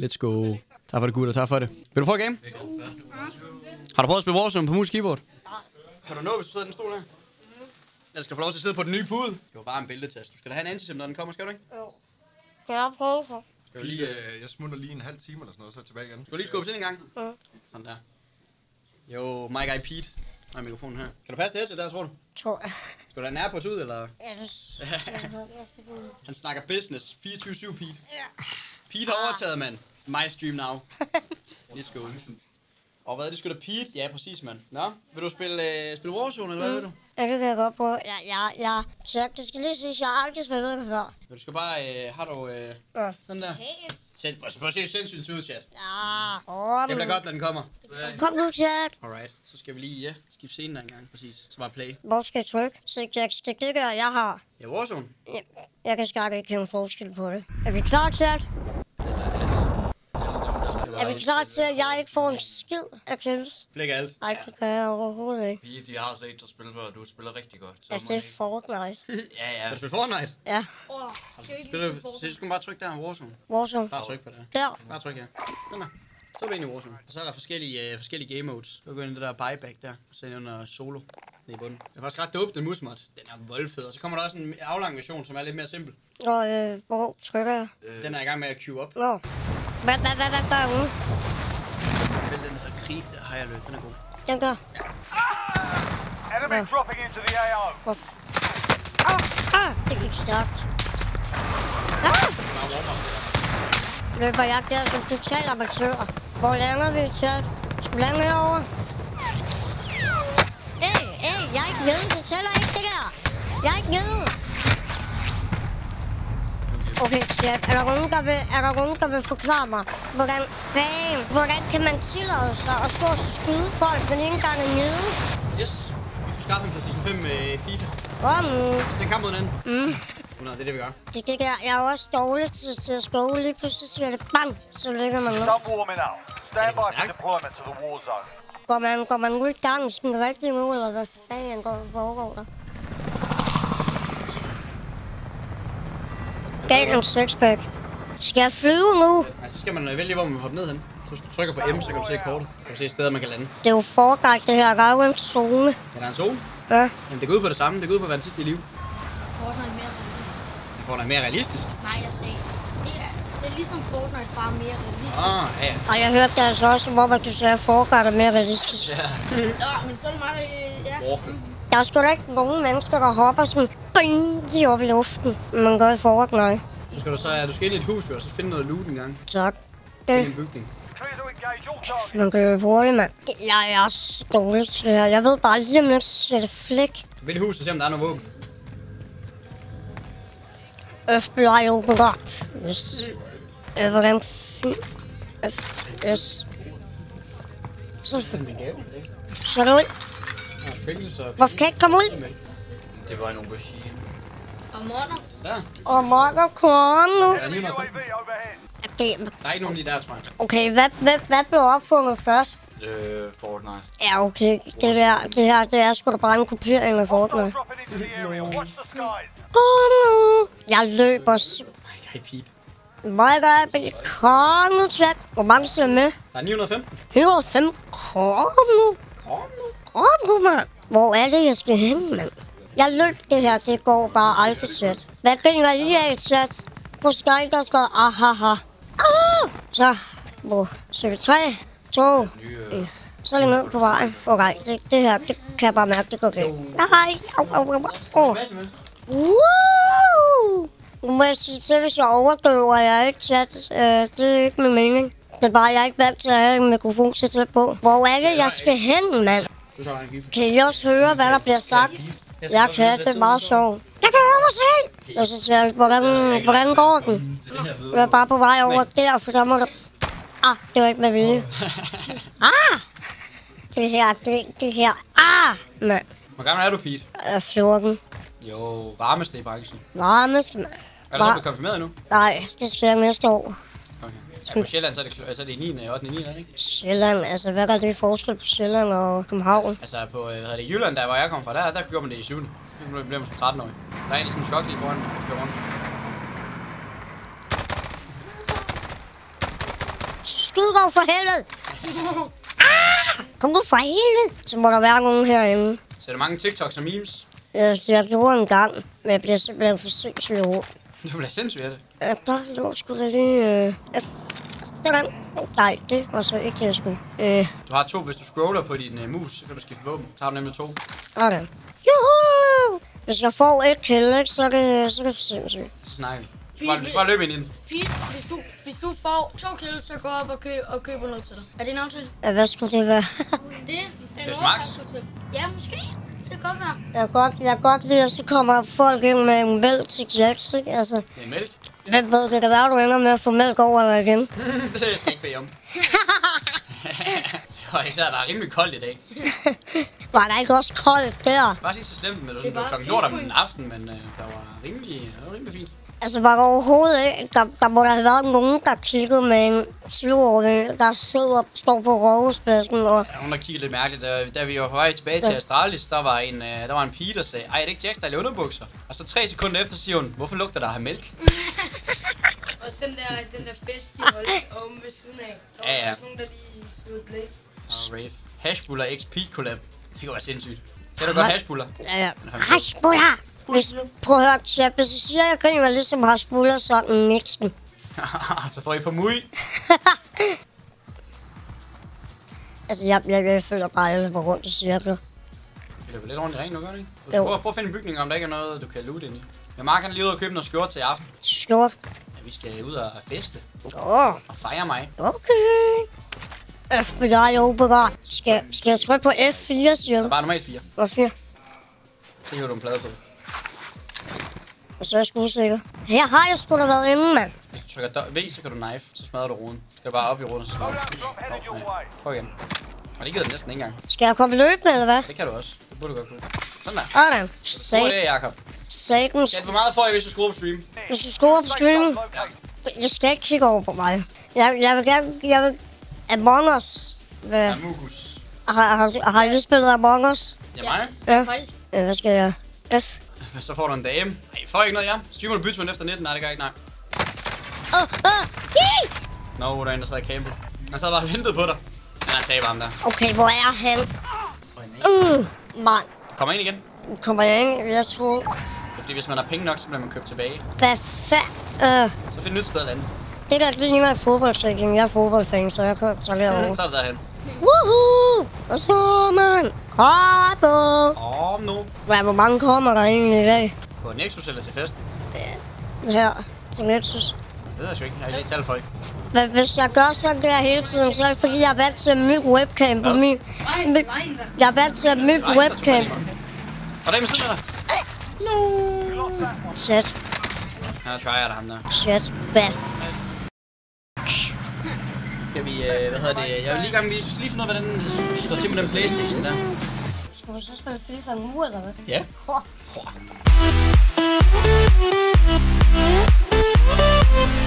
Let's go. Tak for det, gutter. Tak for det. Vil du prøve game? Har du prøvet at spille Warzone på mus og keyboard? Kan du nå, hvis du sidder i den stol her? Jeg skal få lov til at sidde på den nye pude. Det var bare en bæltetest. Du skal da have en antisim, når den kommer, skal du ikke? Jo. Kan jeg prøve for? Jeg smutter lige en halv time eller sådan noget, så er jeg tilbage igen. Skal du lige skubbe ind en gang? Ja. Sådan der. Jo, my guy Piet. Nej, mikrofonen her. Kan du passe det her til der, tror du? Tror jeg. Skal du da nærpå ud, eller? Yes. Han snakker business. 24/7, Piet. Ja. Piet har overtaget, mand. My stream now. Let's go. Og hvad er det sgu da, Piet? Ja, præcis, mand. Nå, vil du spille Warzone, eller hvad vil du? Ja, det kan jeg godt prøve. Ja. Så du skal lige sige, at jeg aldrig spiller det før. Du skal bare, har du sådan der? Prøv at se sindssygt ud, chat. Ja, det bliver godt, når den kommer. Kom nu, chat. Alright, så skal vi lige, skifte scenen en gang, præcis. Så bare play. Hvor skal jeg trykke? Stik, det gør jeg har. Ja, Warzone? Jeg kan sgu ikke lave forskel på det. Er vi klar, chat? Er vi klar til, at jeg ikke får en skid af Klims? Flik alt. Nej, det gør jeg overhovedet ikke. Fordi de har set dig spille før, og du spiller rigtig godt. Så altså, det er Fortnite. Ja. Kan du spille Fortnite? Ja. Skal vi ikke spille Fortnite? Så skal du bare trykke der, Warzone. Bare tryk på det. Der. Bare tryk her. Sådan der. Så er du inde i Warzone. Og så er der forskellige game modes. Du går ind i det der buyback der. Så er det under solo. Nede i bunden. Det er faktisk ret dope, den musmat. Den er voldfed. Og så kommer der også en aflang version, som er lidt mere simpel. Og hvor trykker jeg? Den er i gang med at queue op. Hvad gør jeg ude? Vel, den hedder krig, der har jeg løbet. Den er god. Den gør. Enemy dropping into the AO. Det gik stærkt. Løber jeg der som total amatør. Hvor lander vi, chat? Skal vi lande herovre? Jeg er ikke nede. Det tæller ikke, det der. Jeg er ikke nede. Okay, chat. Er der nogen, der vil forklare mig, hvordan kan man tillade sig at stå og skyde folk, men ikke engang er nede? Yes. Vi får skaffet en PlayStation 5 FIFA. Den kamp mod den. Nå, det er det, vi gør. Det gik jeg. Jeg er også dårlig til at skåle. Lige pludselig siger det bang, så ligger man ned. Går man ud i gang, som den rigtige måde, eller hvad fanden foregår der? Gav en sexpack. Skal jeg flyve nu? Nej, så skal man vælge, hvor man vil hoppe ned hen. Så du trykker på M, så kan du se kortet. Så kan du se steder, man kan lande. Det er jo foredragt, det her. Der er jo en zone. Ja, der er en zone? Ja. Jamen, det går ud på det samme. Det går ud på at være den sidste i liv. Fortnite mere realistisk. Fortnite mere realistisk? Nej, jeg sagde. Det er ligesom Fortnite, bare mere realistisk. Ja. Og jeg hørte det altså også, hvor man sagde, at foredragt er mere realistisk. Ja. Men så er det meget, der er sgu da ikke nogen mennesker, der hopper sådan lige op i luften, man går i Fortnite. Du skal ind i et hus, og så finde noget loot engang. Tak. Det er en bygning. Man kan jo hurtigt, mand. Jeg er stolt. Jeg ved bare lige om lidt, så er det flæk. Vil i huset se, om der er noget våben? FBI open up. Yes. Hvordan yes. Så er det fint. Så er det ud. Hvorfor kan jeg ikke komme ud? Det var en aubergine. Og morgen. Ja. Og morgen kommer. Der er ikke nogen lige der, tror jeg. Okay, hvad blev opfundet først? Fortnite. Ja, okay. Det er sgu da bare en kopiering af Fortnite. Jeg løber My guy, kom nu, chat. Hvor mange ser med? Der er 915. 915? Kom nu, mand. Hvor er det, jeg skal hen, mand? Jeg løb det her, det går bare aldrig, chat. Hvad griner lige af, chat? På Skype, der skrev, Så, så er det 3, 2, så er det ned på vejen. Okay, det her, det kan jeg bare mærke, det går galt. Nej, Nu må jeg sige til, hvis jeg overdøver, jeg er ikke, chat. Det er ikke min mening. Det er bare, jeg er ikke vant til at have en mikrofon til at tage på. Hvor er det, jeg skal hen, mand? Kan I også høre, hvad der bliver sagt? Jeg kan, det er meget sjovt. Jeg kan høre mig selv! Jeg synes, hvordan går den? Jeg er bare på vej over der, for der må der... det var ikke med vilje. Det her, mand. Hvor gammel er du, Piet? Jeg er 14. Jo, varmeste i branchen. Varmeste, mand. Er du så blevet konfirmeret nu? Nej, det skal jeg næste år. Ja, på Sjælland, så er det 9. og 8. 9. ikke? Sjælland, altså hvad er det forskel på Sjælland og København? Altså på, Jylland, der hvor jeg kom fra, der gjorde man det i 7. Nu bliver man som 13-årig. Der er en sådan en skok lige foran. Skydegård for helvede! Ah! Kom nu for helvede! Så må der være nogen herinde. Så er der mange TikToks og memes? Jeg gjorde en gang, men jeg blev simpelthen for sindssygt over. Du blev sindssygt af det? Ja, der lå sgu da lige... Nej, det var så ikke det, jeg skulle. Du har to. Hvis du scroller på din mus, så kan du skifte våben. Så har du nemlig to. Okay. Juhu! Hvis jeg får et kill, så er det for sindssygt. Så snakker vi. Du skal bare løbe ind i den. Piet, hvis du får to kills, så gå op og køber noget til dig. Er det en aftale? Ja, hvad skulle det være? Det er en overraskelse. Ja, måske. Det kan godt være. Jeg kan godt lide, at så kommer folk ind med en mælk til Jacks, ikke? Altså, det er mælk? Hvem ved, det kan være, du ender med at få mælk over eller igen. Det skal jeg ikke bede om. Det var især, der er rimelig koldt i dag. Var der ikke også koldt der? Det var ikke så slemt, men det var klokken lort om den aften, men der var rimelig fint. Altså bare overhovedet ikke. Der må der have været nogen, der kiggede med en 20-årig, der sidder og står på rådhuspladsen. Og... ja, nogen der kiggede lidt mærkeligt. Da vi var på vej tilbage til Astralis, der var en pige, der sagde, ej, er det ikke Jax, der er i underbukser? Og så 3 sekunder efter siger hun, hvorfor lugter der af mælk? Og den der fest, de holdt omme ved siden af. Der var også nogen, der lige blev blæk. Og rave. Hashbuller x Pete collab. Det kan være sindssygt. Kan du godt hashbuller? Ja. Hashbuller! Hvis, prøv at høre, Tjep, hvis I siger, jeg kan jo ligesom have spuller, så mixen. Så får I på mui. Altså, jeg føler bare, at jeg løber rundt i cirkler. Det løber lidt rundt i ring nu, gør det ikke? Prøv at finde en bygning, om der ikke er noget, du kan lute ind i. Men Mark kan lige ud og købe noget skjort til i aften. Skjort? Ja, vi skal ud og feste. Og fejre mig. Okay. FBI opera. Skal jeg trykke på F4, siger du? Bare normalt 4. Hvorfor? Så hiver du en plade på. Og så er jeg sgu usikker. Her har jeg sgu da været inde, mand. Hvis du trykker V, så kan du knife, så smadrer du roden. Så skal du bare op i roden og så smadrer du. Prøv igen. Og det gider den næsten ikke engang. Skal jeg komme løbende, eller hvad? Det kan du også. Det burde du godt kunne. Sådan der. Sådan. Så det er Jacob. Sagtens. Hvor meget får I, hvis du skruer på streamen? Hvis du skruer på streamen? Ja. Jeg skal ikke kigge over på mig. Jeg vil gerne... Among Us. Hvad? Among Us. Har I lige spillet Among Us? Ja, mig? Ja. Hvad skal jeg? F. Så får du en dame. Nej, får ikke noget, ja. Streamer du byturen efter 19? Nej, det gør ikke, nej. Nå, der er en, der sad i campet. Han sad bare og ventede på dig. Men han taber ham der. Okay, hvor er han? Man. Kommer ind igen? Kommer jeg ind? Jeg tror... fordi hvis man har penge nok, så bliver man købt tilbage. Hvad fanden? Så find et nyt sted eller andet. Det er da lige meget fodboldstrækning. Jeg er fodboldfan, så jeg kan tage derovre. Så er det derhen. Woohoo! Og så man hoppede! Nu. Hvor mange kommer der egentlig i dag? På Nexus eller til festen? Ja, her. Til Nexus. Det ved jeg jo ikke. Jeg har ikke talt folk. Hvis jeg gør sådan der hele tiden, så er det fordi, jeg er vant til at mygge webcam på min... Jeg er vant til at mygge webcam. Og der er med siden af dig. Shit. Jeg tryer dig ham der. Shit. Beth. Jeg vil lige gerne finde ud af, hvordan det står til med den PlayStation der. Skal vi så spille FIFA en uge, eller hvad? Ja.